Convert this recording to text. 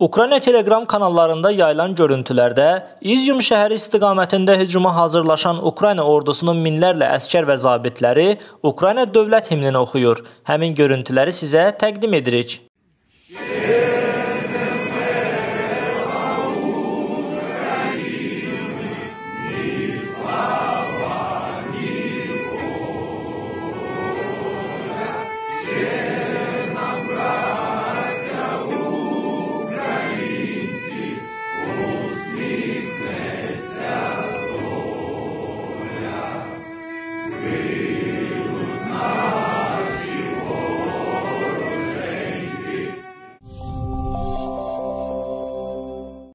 Ukrayna Telegram kanallarında yayılan görüntülərdə İzyum şəhəri istiqamətində hücuma hazırlaşan Ukrayna ordusunun minlərlə əskər və zabitləri Ukrayna dövlət himnini oxuyur. Həmin görüntüləri sizə təqdim edirik.